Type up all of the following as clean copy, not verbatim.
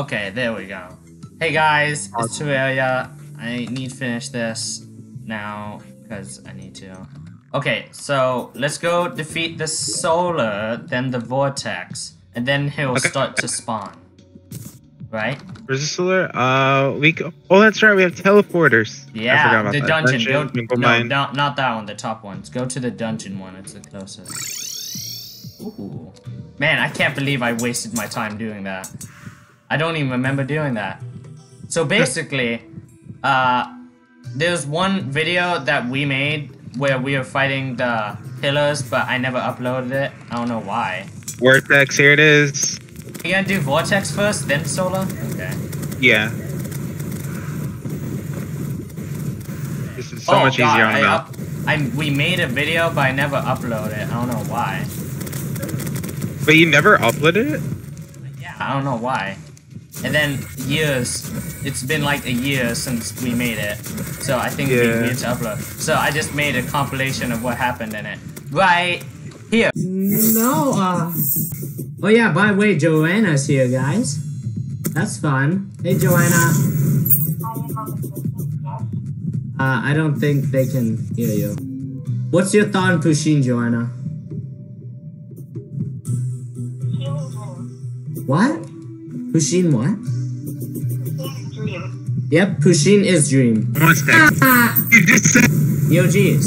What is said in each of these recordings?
Okay, there we go. Hey guys, it's Terraria. I need to finish this now because I need to. Okay, so let's go defeat the Solar, then the Vortex, and then he'll start to spawn. Right? Where's the Solar? Oh, that's right. We have teleporters. Yeah, I forgot about the dungeon. No, not that one. The top one. Go to the dungeon one. It's the closest. Ooh, man, I can't believe I wasted my time doing that. I don't even remember doing that. So basically, there's one video that we made where we were fighting the pillars, but I never uploaded it. I don't know why. Vortex, here it is. You gonna do Vortex first, then Solar? Okay. Yeah. This is so much easier on that. We made a video, but I never uploaded it. I don't know why. But you never uploaded it? Yeah, I don't know why. And then years, it's been like a year since we made it, so I think we need to upload. So I just made a compilation of what happened in it. Right here. No, oh yeah, by the way, Joanna's here, guys. That's fun. Hey, Joanna. I don't think they can hear you. What's your thought on Pusheen, Joanna? What? Pusheen what? Pusheen's dream. Yep, Pusheen is dream. What's that? You just said... EOGs.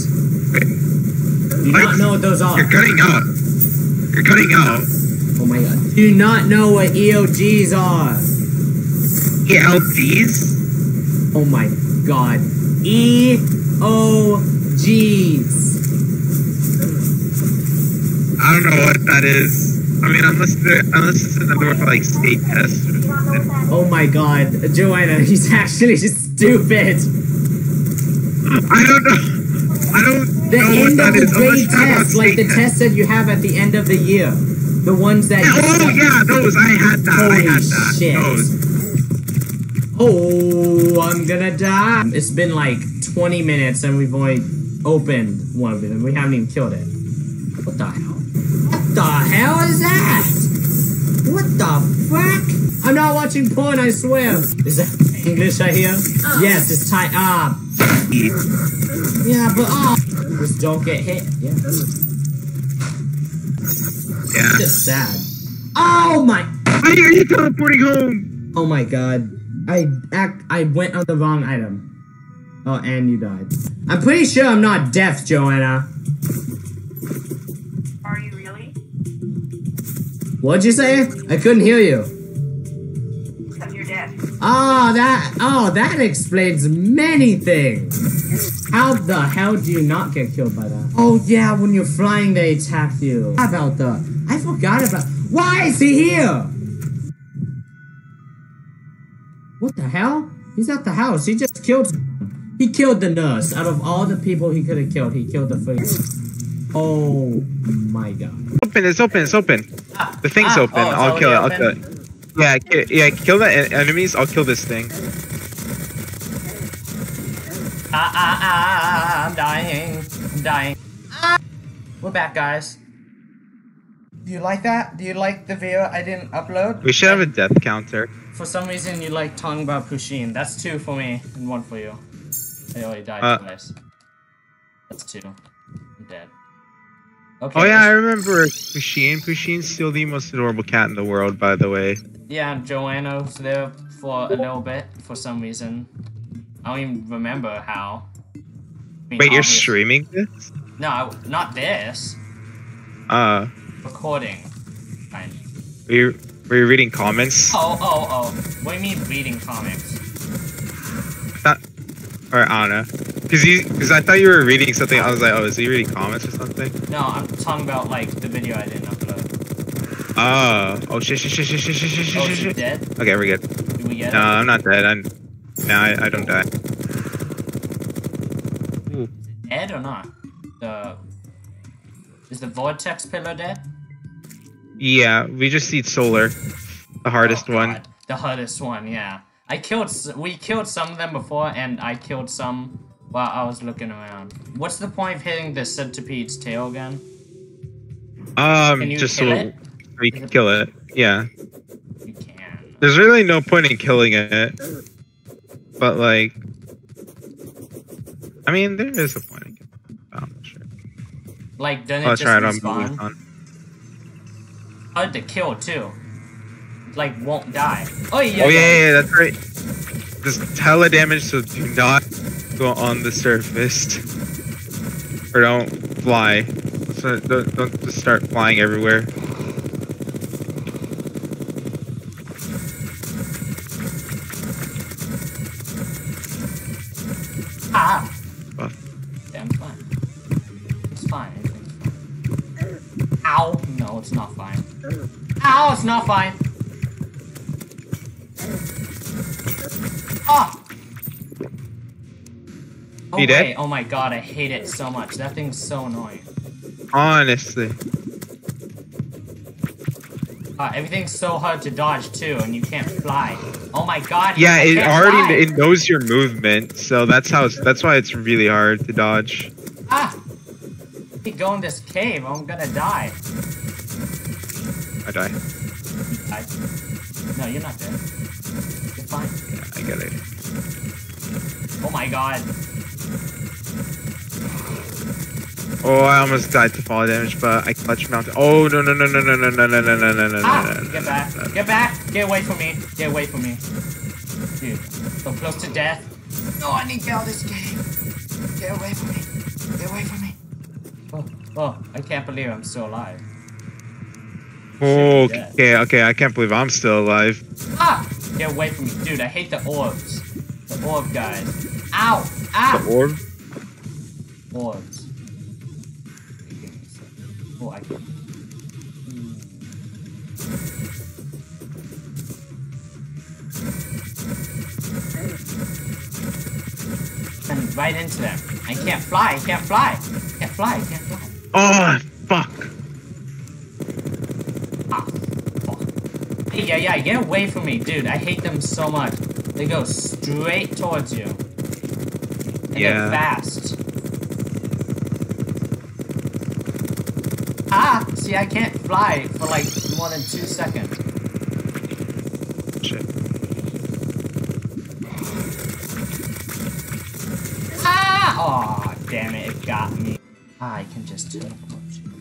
Do you not know what those are? You're cutting out. You're cutting out. Oh my god. Do not know what EOGs are. ELGs? Oh my god. EOGs. I don't know what that is. I mean, unless it's another one for, like, state tests. Oh my god, Joanna, he's actually just stupid! I don't know! I don't know what that is. The tests that you have at the end of the year. The ones that... Oh, yeah, those! I had that, Holy shit. Those. Oh, I'm gonna die! It's been, like, 20 minutes and we've only opened one of them. We haven't even killed it. What the hell? What the hell is that? What the fuck? I'm not watching porn, I swear. Is that English I hear? Yes, it's tight. Yeah, but just don't get hit. Yeah. Yeah. It's just sad. Oh my! Why are you teleporting home? Oh my god! I went on the wrong item. Oh, and you died. I'm pretty sure I'm not deaf, Joanna. Are you really? What'd you say? I couldn't hear you. Because you're deaf. Oh, that explains many things. How the hell do you not get killed by that? Oh yeah, when you're flying they attack you. How about that? I forgot about... Why is he here? What the hell? He's at the house. He just killed... He killed the nurse. Out of all the people he could have killed, he killed the first... Oh my god. Open, it's open, it's open. The thing's open. Oh, I'll kill it, I'll kill it. Yeah, kill the enemies, I'll kill this thing. I'm dying. I'm dying. We're back, guys. Do you like that? Do you like the video I didn't upload? We should have a death counter. For some reason, you like talking about Pusheen. That's 2 for me and 1 for you. I already died twice. That's 2. I'm dead. Okay, oh yeah, I remember Pusheen. Pusheen's still the most adorable cat in the world, by the way. Yeah, Joanna's there for a little bit, for some reason. I don't even remember how. I mean, wait, you're streaming this? No, not this. Recording. Fine. Were you reading comments? Oh. What do you mean reading comments? Or I don't know. Because I thought you were reading something, I was like, oh, is he reading comments or something? No, I'm talking about, like, the video I didn't upload. Oh, shit. Oh, she's dead? Okay, we're good. Did we get it? No, I'm not dead. No, I don't die. Ooh. Is it dead or not? Is the Vortex pillar dead? Yeah, we just need Solar. The hardest one. The hardest one, yeah. We killed some of them before, and I killed some... Wow, I was looking around. What's the point of hitting the centipede's tail again? Can you just kill it? We can kill it. Yeah. You can. There's really no point in killing it. But, like... I mean, there is a point in killing it. Oh, sure. Like, doesn't it just respawn? Hard to kill, too. Like, won't die. Oh, yeah, oh, yeah, that's right. Just tele-damage, so do not go on the surface. Or don't fly. So don't just start flying everywhere. Ah! Oh. Damn fine. It's fine. Ow! No, it's not fine. Ow! It's not fine! Ah! Oh, wait. Dead? Oh my god, I hate it so much. That thing's so annoying. Honestly. Everything's so hard to dodge too, and you can't fly. Oh my god. Yeah, it already fly. It knows your movement, so that's how. That's why it's really hard to dodge. Ah! If you go in this cave, I'm gonna die. I die. You die. No, you're not dead. You're fine. Yeah, I get it. Oh my god. Oh, I almost died to fall damage, but I clutch mounted. Oh, no, no, no, no, no, no, no, no, no, no, no, ah, no. Get back. No, no. Get back. Get away from me. Get away from me. Dude, so close to death. No, I need to get out of this game. Get away from me. Get away from me. Oh, oh, I can't believe I'm still alive. Oh, okay, okay, I can't believe I'm still alive. Ah! Get away from me. Dude, I hate the orbs. The orb guys. Ow! Ow! The orb? Orbs. I can. I'm right into them. I can't fly. I can't fly. I can't fly. I can't fly. Oh, fuck. Ah, fuck. Yeah, yeah, get away from me, dude. I hate them so much. They go straight towards you. And yeah. They're fast. Ah! See, I can't fly for like more than 2 seconds. Shit. Ah! Aw, oh, damn it, it got me. Ah, I can just teleport you.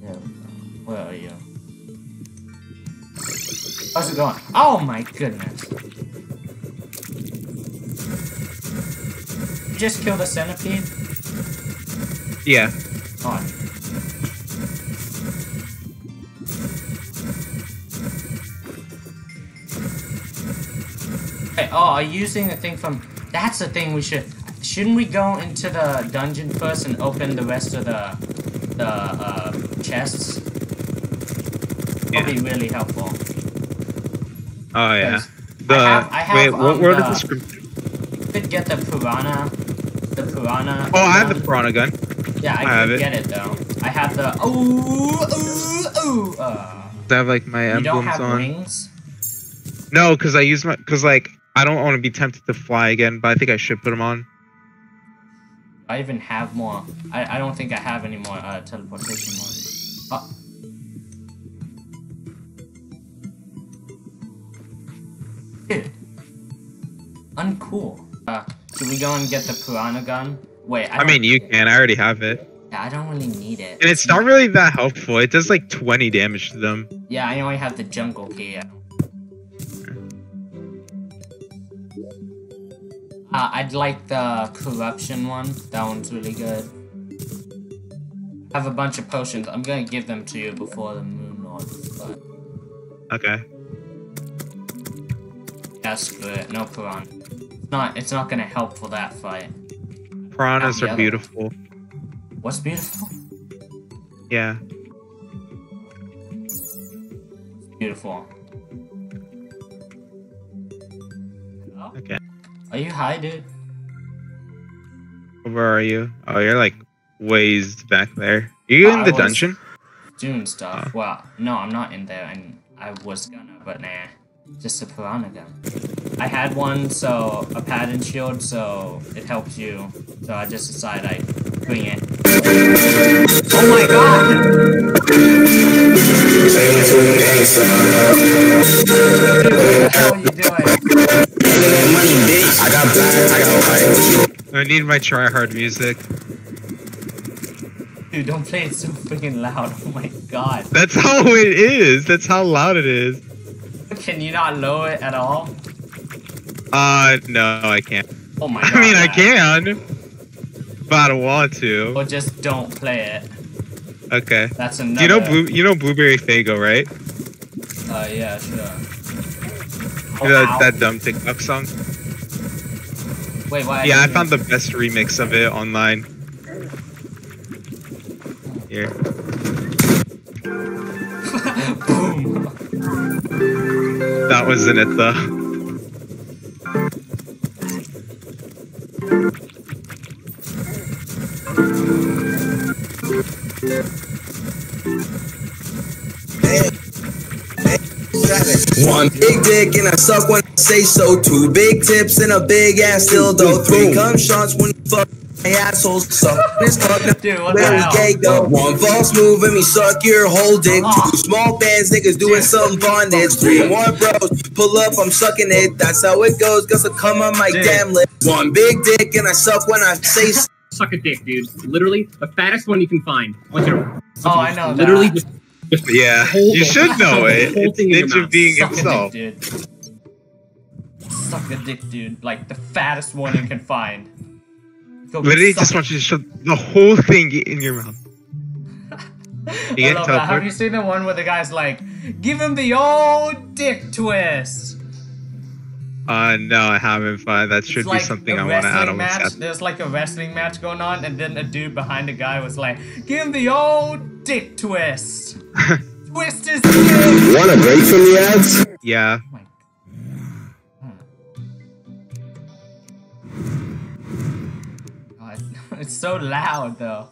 There we go. Where are you? How's it going? Oh my goodness. You just killed a centipede? Yeah. Oh, oh, are you using the thing from... That's the thing we should... Shouldn't we go into the dungeon first and open the rest of the chests? Yeah. That'd be really helpful. Oh, yeah. The... I have wait, what word is the script? You could get the piranha... Oh, I have the piranha gun. Yeah, I can get it, though. I have the... I have, like, my emblems on. You don't have wings? No, because I use my... Because, like... I don't want to be tempted to fly again, but I think I should put them on. I even have more. I don't think I have any more teleportation mods. Oh. Dude. Uncool. Should we go and get the piranha gun? Wait, I mean, you can. I already have it. Yeah, I don't really need it. And it's not really that helpful. It does like 20 damage to them. Yeah, I only have the jungle key. I'd like the corruption one. That one's really good. I have a bunch of potions. I'm gonna give them to you before the Moon Lord. But... Okay. Yeah, screw it. No piranha. It's not gonna help for that fight. Piranhas are beautiful. What's beautiful? Yeah. Beautiful. Hello? Okay. Are you high, dude? Where are you? Oh, you're like ways back there. Are you in the dungeon? Doing stuff. Oh. Well, no, I'm not in there, and I was gonna, but nah. Just a piranha gun. I had one, so a pattern shield, so it helps you. So I just decided I'd bring it. Oh my god! Dude, what the hell are you doing? I need my try-hard music. Dude, don't play it so freaking loud. Oh my god. That's how it is. That's how loud it is. Can you not lower it at all? No, I can't. Oh my god. I mean, I can. But I don't want to. Or just don't play it. Okay. That's another... You know Blueberry Faygo, right? Yeah, sure. Oh, you know, that dumb TikTok song? Wait, why? Yeah, I found the best remix of it online. Here. Boom. That wasn't it though. One big dick and I suck when I say so. Two big tips and a big ass dildo. Three cum shots when you fuck. Hey assholes, suck this fuck up. Dude, what the hell? One false move and me suck your whole dick. Two small bands, niggas doing something bondage. Three more bros, pull up, I'm sucking it. That's how it goes, guess I'll come on my damn lip. One big dick and I suck when I say so. Suck a dick, dude. Literally, the fattest one you can find. What's your... Oh, I know literally that. Just yeah, you should know it. It's Ninja being himself. Suck a dick, dude. Like, the fattest one you can find. Literally just want you to shove the whole thing in your mouth. You I love that. Have you seen the one where the guy's like, give him the old dick twist? No, I haven't. That should be something I want to add on the set. There's like a wrestling match going on, and then a dude behind the guy was like, give him the old dick twist. Twist his dick. Want a break from the ads? Yeah. It's so loud, though.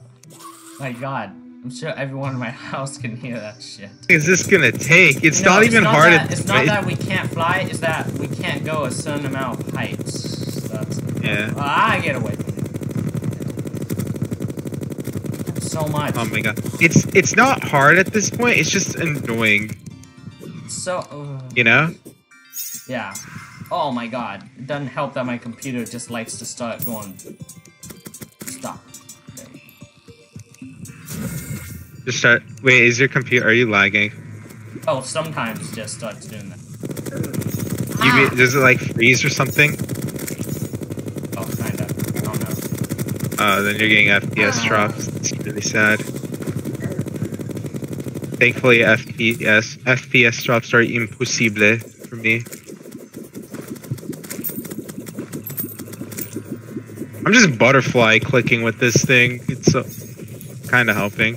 My god. I'm sure everyone in my house can hear that shit. Is this gonna take? It's not even hard. It's not that we can't fly, it's that we can't go a certain amount of heights. That's... Yeah. I get away from it. So much. Oh my god. It's not hard at this point, it's just annoying. So... You know? Yeah. Oh my god. It doesn't help that my computer just likes to start going... Stop. Okay. Just start. Wait, is your computer? Are you lagging? Oh, sometimes it just starts doing that. Does it like freeze or something? Oh, kinda. I don't know. Oh, then you're getting FPS drops. It's really sad. Thankfully, FPS drops are impossible for me. I'm just butterfly clicking with this thing. It's kind of helping.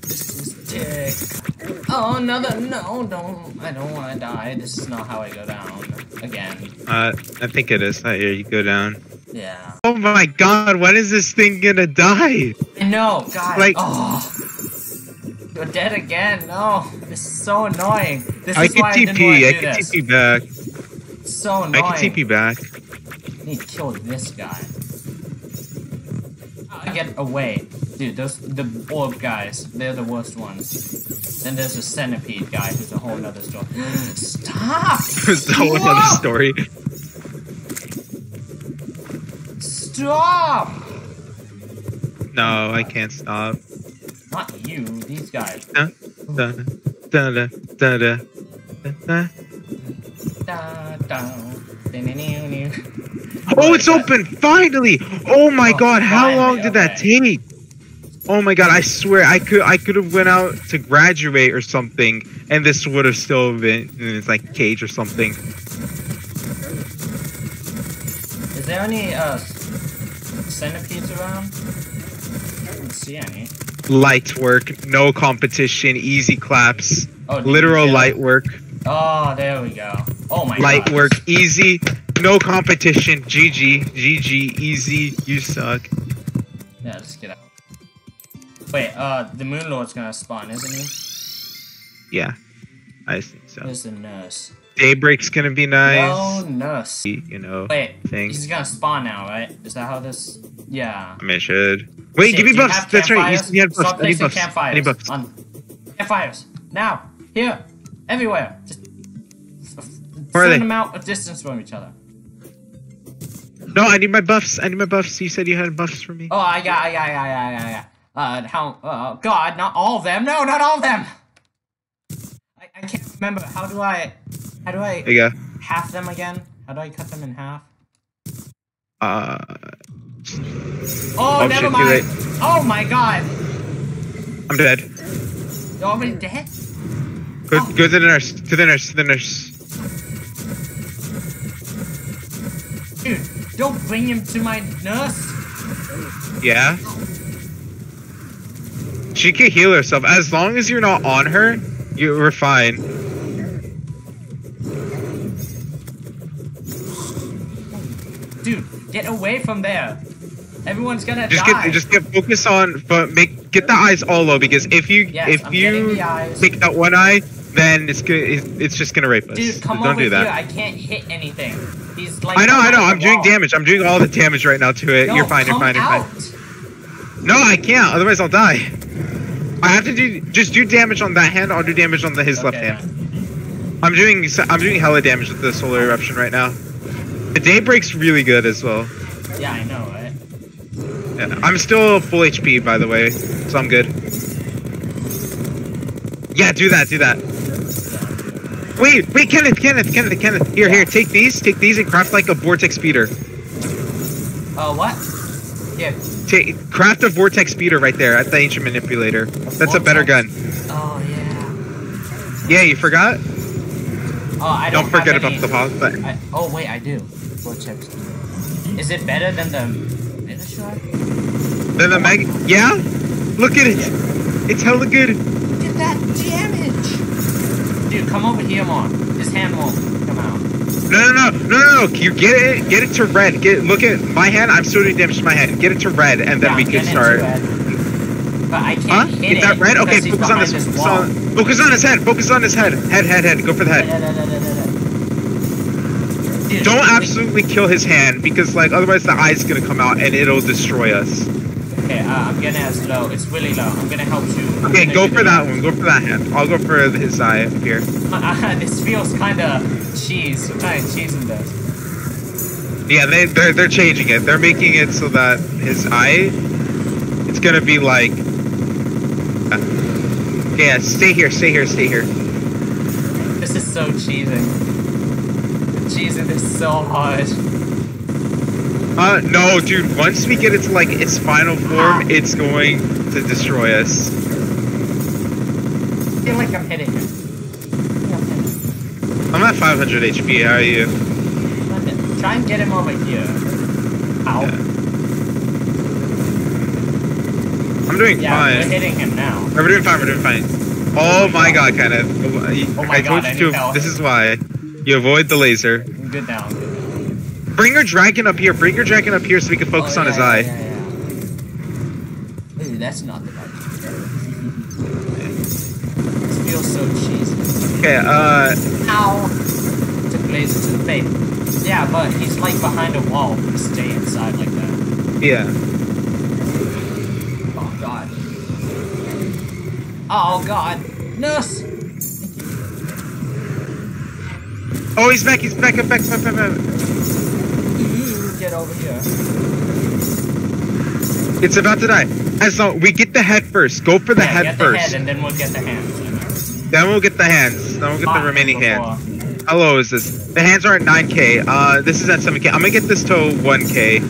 This is dick. Oh, another. No, don't. I don't want to die. This is not how I go down. Again. I think it is. Not here. You go down. Yeah. Oh my god, when is this thing gonna die? No, god. Like, oh. You're dead again. No. This is so annoying. This is why I didn't want to do this. I can TP back. It's so annoying. I can TP back. I need to kill this guy. I get away. Dude, those the orb guys, they're the worst ones. Then there's a centipede guy who's a whole nother story. Stop! There's a whole nother story. Stop! No, I can't stop. Not you, these guys. Oh, it's open! Finally! Oh my god, how long did that take? Oh my god, I swear I could have went out to graduate or something, and this would have still been it's like cage or something. Is there any centipedes around? I don't see any. Light work, no competition, easy claps, literal light work. Oh, there we go. Oh my god. Light work, easy, no competition, GG, GG, easy, you suck. Yeah, let's get out. Wait, the Moon Lord's gonna spawn, isn't he? Yeah, I think so. There's the nurse. Daybreak's gonna be nice. Bonus. You know, wait, thing. He's gonna spawn now, right? Is that how this? Yeah. I mean, it should. Wait, give me buffs. That's right. You have buffs. Any buffs? Any buffs? Campfires. Now, here, everywhere. Just certain amount of distance from each other. No, I need my buffs. I need my buffs. You said you had buffs for me. Oh, I got. How? God, not all of them. No, not all of them. I can't remember. How do I half them again? How do I cut them in half? Oh, never mind. Oh my God. I'm dead. You're already dead? Go to the nurse. To the nurse. To the nurse. Dude, don't bring him to my nurse. Yeah. She can heal herself as long as you're not on her. You were fine. Dude, get away from there. Everyone's gonna die. Just get focus on, but get the eyes all low, because if you take that one eye, then it's just gonna rape us. Dude, come over here. I can't hit anything. He's like I know. I'm doing damage. I'm doing all the damage right now to it. No, you're fine. No, I can't. Otherwise, I'll die. I have to just do damage on that hand. I'll do damage on his left hand. I'm doing hella damage with the solar eruption right now. The Daybreak's really good as well. Yeah, I know, right? Yeah, I'm still full HP by the way, so I'm good. Yeah, do that. Wait, Kenneth. Here, take these and craft like a Vortex speeder. Oh, what? Here. Craft a Vortex speeder right there at the ancient manipulator. That's a better gun. Oh, yeah. Yeah, you forgot? Oh, I don't forget about the pause button. Oh, wait, I do. Vortex speeder. Is it better than the mega shot? Than the mega? Yeah? Look at it. Yeah. It's hella good. Look at that damage. Dude, come over here more. This hand won't come out. No. You get it to red. Look at my hand. I'm still doing damage to my hand. Get it to red, and then we can start. But I can't hit it. Is that red? Okay, focus on this. Focus on his head. Focus on his head. Head. Go for the head. Dude, don't absolutely kill his hand, because like otherwise the eye's gonna come out and it'll destroy us. Okay, I'm gonna have low. It's really low. I'm gonna help you. Okay, go for that one. Go for that hand. I'll go for his eye up here. This feels kind of cheese. What kind of cheese is this? Yeah, they're changing it. They're making it so that his eye, it's gonna be like. Yeah, stay here. This is so cheesy. The cheese in this is so hard. No, dude, once we get it to, like, its final form, it's going to destroy us. I feel like I'm hitting him. I'm at 500 HP, how are you? Try and get him over here. Ow. Yeah. I'm doing fine. Yeah, we're hitting him now. We're doing fine. Oh my god, Kenneth. Oh my god, I need help. This is why. You avoid the laser. I'm good now. Bring your dragon up here. So we can focus on his eye. Yeah. Dude, that's not the right thing. This feels so cheesy. Okay, Ow! Took laser to the face. Yeah, but he's like behind a wall. If we stay inside like that. Yeah. Oh god. Nurse! Oh, he's back. He's back. Get over here. It's about to die. As long we get the head first. Go for the head first. Head and then we'll get the hands. Then we'll get the remaining hands. How low is this? The hands are at 9k. This is at 7k. I'm gonna get this to 1k.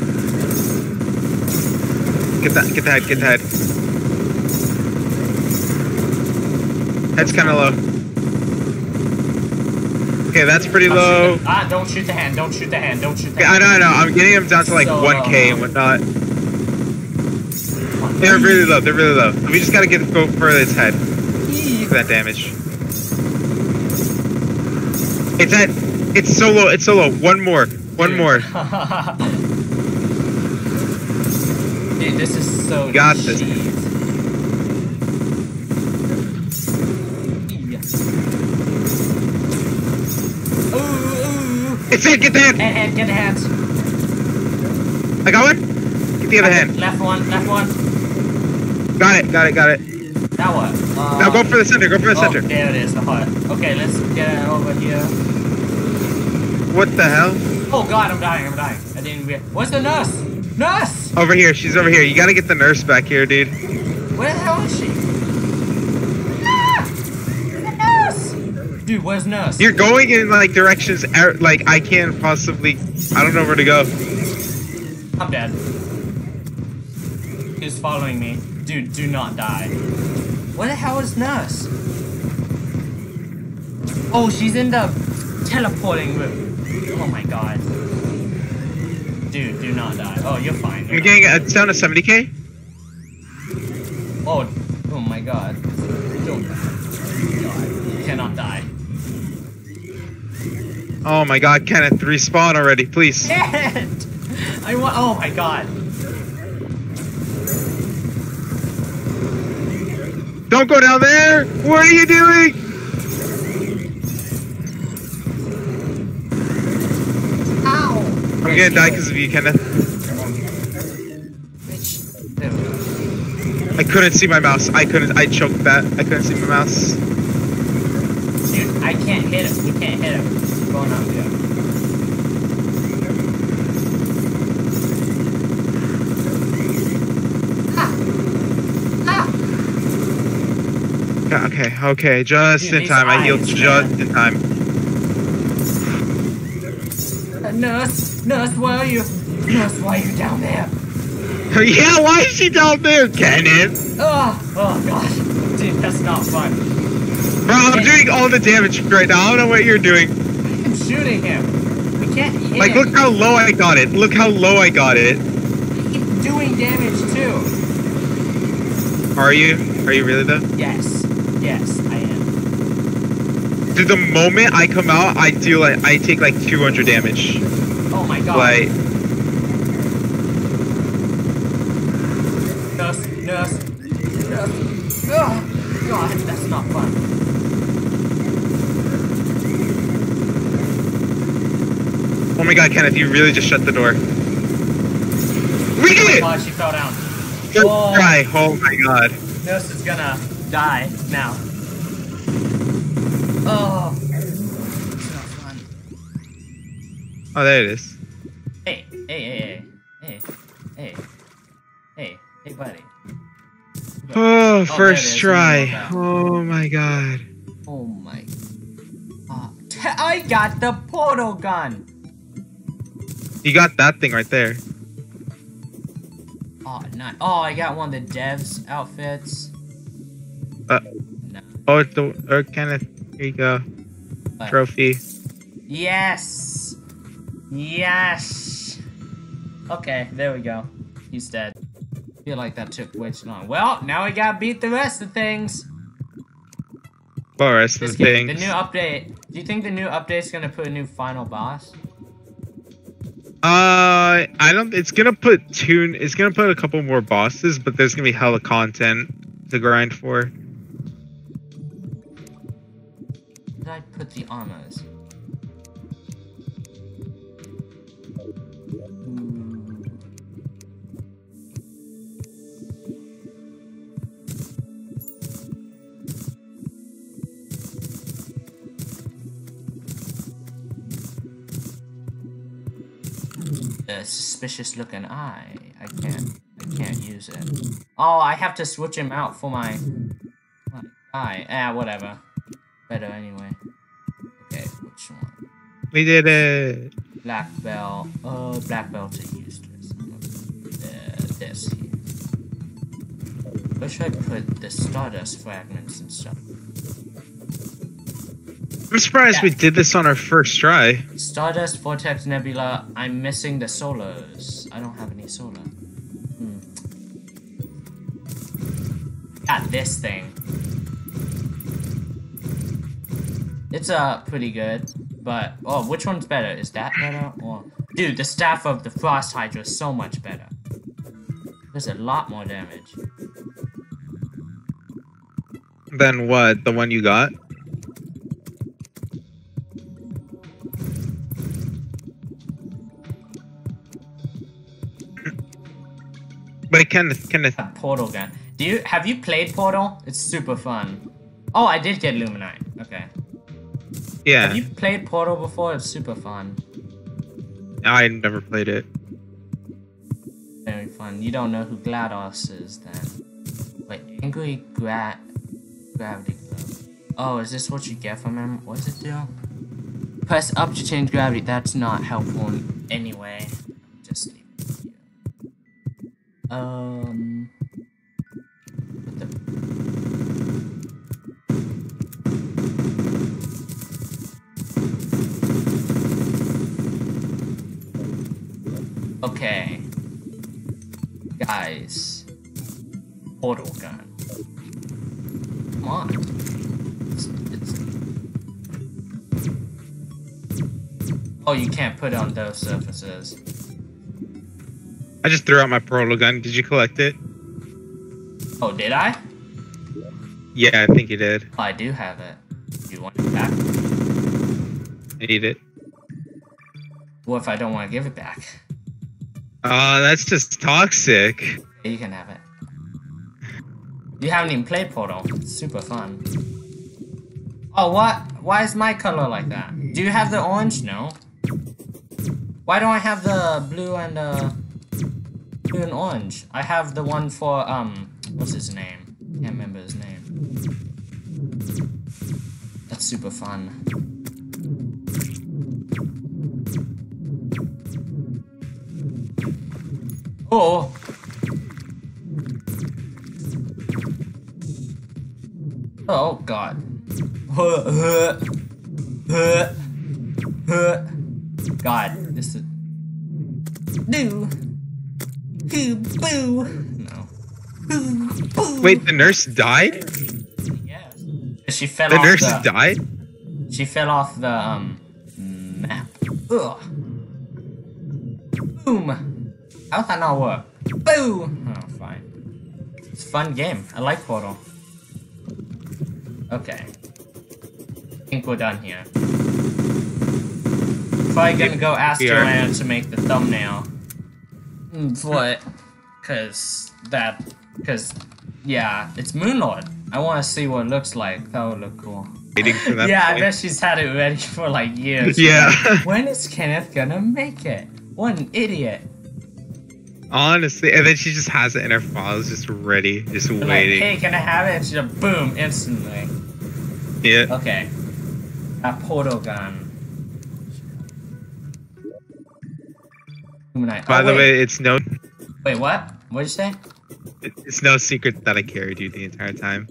Get the head. Head's kinda low. Okay, that's pretty low. Don't shoot the hand. Don't shoot the hand. I know. I'm getting them down to like 1k and whatnot. They're really low. We just gotta go further its head. Look at that damage. It's so low. One more. Dude, this is so got this. Ooh. It's it, get the hand. Head, get the hands. I got one? Get the other hand. Left one, left one. Got it, got it, got it. Now what? Now go for the center, go for the center. There it is, the heart. Okay, let's get over here. What the hell? Oh god, I'm dying, I'm dying. I didn't realize. Where's the nurse? Nurse! Over here, she's over here. You gotta get the nurse back here, dude. Where the hell is she? Dude, where's nurse? You're going in like directions like I can't possibly. I don't know where to go. I'm dead. He's following me. Dude, do not die. Where the hell is nurse? Oh, she's in the teleporting room. Oh my god. Dude, do not die. Oh, you're fine. You're getting a sound of 70k? Oh, oh my god. Don't die. Cannot die. Oh my god, Kenneth, respawn already, please. Kenneth! I want. Oh my god. Don't go down there! What are you doing? Ow! I'm gonna die because of you, Kenneth. Bitch. There we go. I couldn't see my mouse. I choked that. I couldn't see my mouse. Dude, I can't hit him. You can't hit him. What's going on here? Okay, okay, just dude, in time. I healed just in time. Nurse, nurse, where are you? Nurse, why are you down there? Yeah, why is she down there, Kenneth? Oh, oh gosh, dude, that's not fun. Bro, I'm doing all the damage right now. I don't know what you're doing. I'm shooting him. We can't hit him. Look how low I got it. Look how low I got it. I keep doing damage too. Are you? Are you really though? Yes. Yes, I am. Dude, the moment I come out, I do like I take like 200 damage. Oh my god! Like, nurse, nurse, nurse. Oh god, that's not fun. Oh my god, Kenneth, you really just shut the door. We did it! Oh my god, she fell down. Good try. Oh my god. Nurse is gonna die now. Oh, it's not fun. Oh, there it is. Hey, hey, hey, hey, hey, hey, hey, buddy. Oh, first try. Oh my god. Oh my. Oh, I got the portal gun. You got that thing right there. Oh, nice. Oh, I got one of the devs' outfits. No. Oh, the Kenneth, here you go. What? Trophy. Yes. Yes. Okay, there we go. He's dead. I feel like that took way too long. Well, now we gotta beat the rest of things. What rest of things? The new update. Do you think the new update's gonna put a new final boss? I don't. It's gonna put two. It's gonna put a couple more bosses, but there's gonna be hella content to grind for. I put the armors. The suspicious looking eye. I can't use it. Oh, I have to switch him out for my eye. Ah, whatever. Better anyway. Okay, which one? We did it! Black belt. Oh, black belt is useless. This here. Where should I put the Stardust fragments and stuff? I'm surprised we did this on our first try. Stardust, Vortex, Nebula. I'm missing the Solars. I don't have any Solar. Got this thing. It's pretty good, but oh, which one's better? Is that better or dude? The Staff of the Frost Hydra is so much better. There's a lot more damage. Than what? The one you got? Wait, Kenneth. A portal gun. Have you played Portal? It's super fun. Oh, I did get Luminite. Okay. Yeah. Have you played Portal before? It's super fun. I never played it. Very fun. You don't know who GLaDOS is then. Wait, angry gravity globe. Oh, is this what you get from him? What's it do? Press up to change gravity. That's not helpful in any way. Just leave it here. What the? Okay. Guys. Portal gun. Come on. Oh, you can't put it on those surfaces. I just threw out my portal gun. Did you collect it? Oh, did I? Yeah, I think you did. Oh, I do have it. You want it back? I need it. What if I don't want to give it back? That's just toxic. Yeah, you can have it. You haven't even played Portal. It's super fun. Oh, what? Why is my color like that? Do you have the orange? No. Why don't I have the blue and orange? I have the one for, what's his name? Can't remember his name. That's super fun. Oh! Oh, God. God, this is... Boo! Boo! Boo! No. Boo! Wait, the nurse died? Yes. She fell off the... The nurse died? She fell off the, map. Ugh. Boom! How'd that not work? Boo! Oh, fine. It's a fun game. I like Portal. Okay. I think we're done here. Probably gonna go ask Joanna to make the thumbnail. What? Cause, yeah, it's Moon Lord. I wanna see what it looks like. That would look cool. Waiting for that yeah, point. I bet she's had it ready for like years. Yeah. Like, when is Kenneth gonna make it? What an idiot. Honestly, and then she just has it in her files, just ready, just waiting. Like, hey, can I have it? And she's like, boom, instantly. Yeah. Okay. A portal gun. By the way, it's no... Wait, what? What did you say? It's no secret that I carried you the entire time.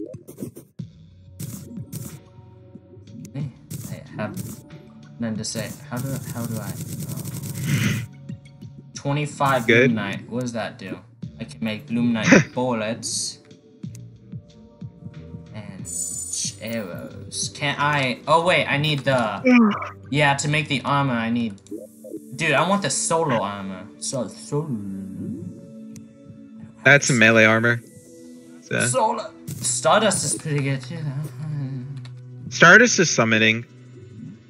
I have nothing to say. How do I... Oh. 25 Luminite. What does that do? I can make Luminite bullets and arrows. Can't I? Oh wait, I need the. Yeah, to make the armor, I need. Dude, I want the solar armor. So. That's some melee armor. So. Solar. Stardust is pretty good too. Though. Stardust is summoning.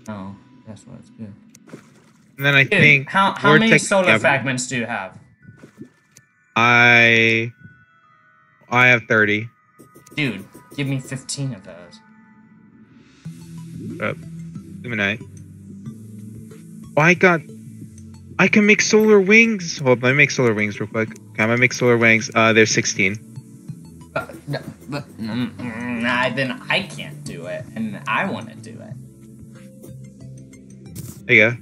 Oh, that's what it's good. And then I think how many solar fragments do you have? I have 30. Dude, give me 15 of those. Luminite. Oh, I can make solar wings. Hold on, let me make solar wings real quick. Okay, I'm gonna make solar wings. There's 16. Then I can't do it, and I want to do it. There you go.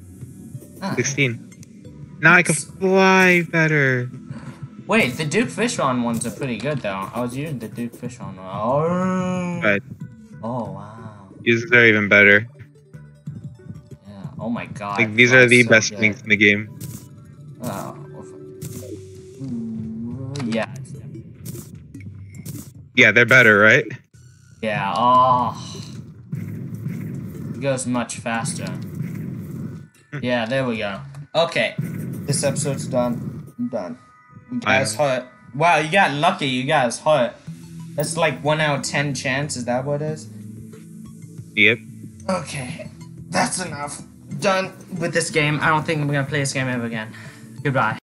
16. Now I can fly better. Wait, the Duke Fishron ones are pretty good though. I was using the Duke Fishron one. Oh. Right. Oh wow. These are even better. Yeah. Oh my god. Like these are the best things in the game. Oh. Yeah. Yeah, they're better, right? Yeah. Oh. It goes much faster. Yeah, there we go. Okay, this episode's done. I'm done. You guys hurt. Wow, you got lucky. You guys hurt. That's like 1 out of 10 chance. Is that what it is? Yep. Okay, that's enough. Done with this game. I don't think I'm gonna play this game ever again. Goodbye.